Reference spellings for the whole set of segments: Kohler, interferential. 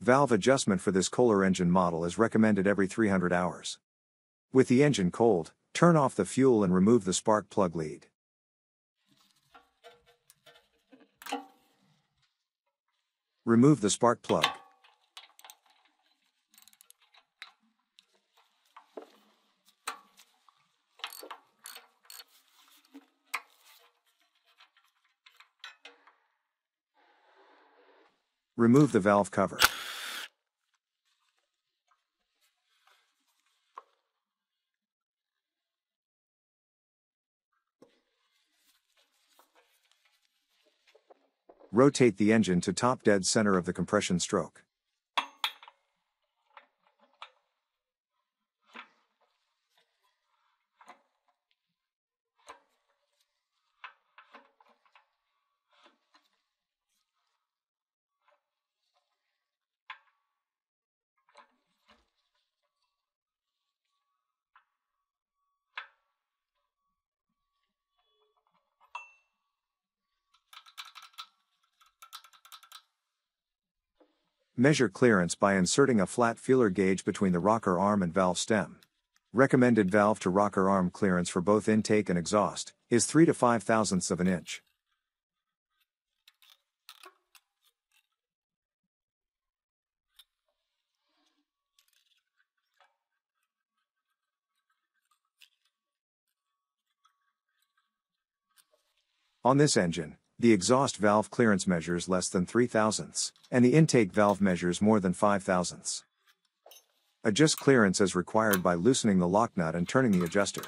Valve adjustment for this Kohler engine model is recommended every 300 hours. With the engine cold, turn off the fuel and remove the spark plug lead. Remove the spark plug. Remove the valve cover. Rotate the engine to top dead center of the compression stroke. Measure clearance by inserting a flat feeler gauge between the rocker arm and valve stem. Recommended valve to rocker arm clearance for both intake and exhaust is 3 to 5 thousandths of an inch. On this engine, the exhaust valve clearance measures less than 3 thousandths, and the intake valve measures more than 5 thousandths. Adjust clearance as required by loosening the lock nut and turning the adjuster.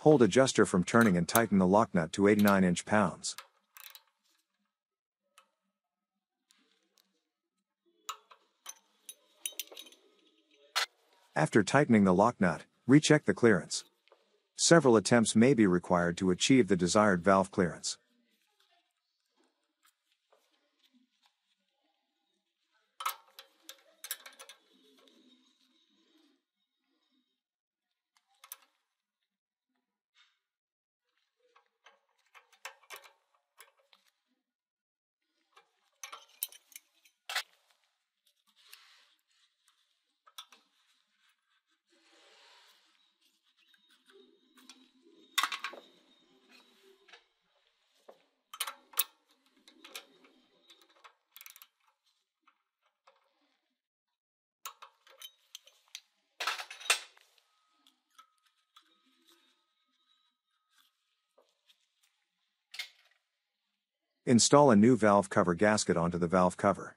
Hold adjuster from turning and tighten the lock nut to 89 inch-pounds. After tightening the lock nut, recheck the clearance. Several attempts may be required to achieve the desired valve clearance. Install a new valve cover gasket onto the valve cover.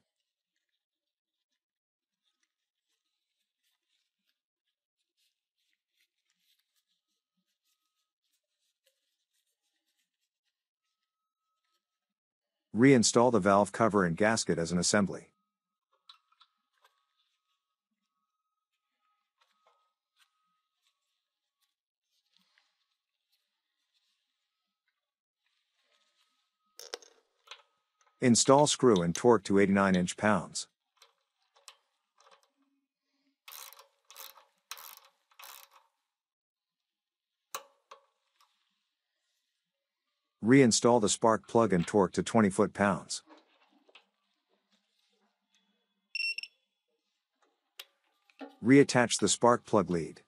Reinstall the valve cover and gasket as an assembly. Install screw and torque to 89 inch-pounds. Reinstall the spark plug and torque to 20 foot-pounds. Reattach the spark plug lead.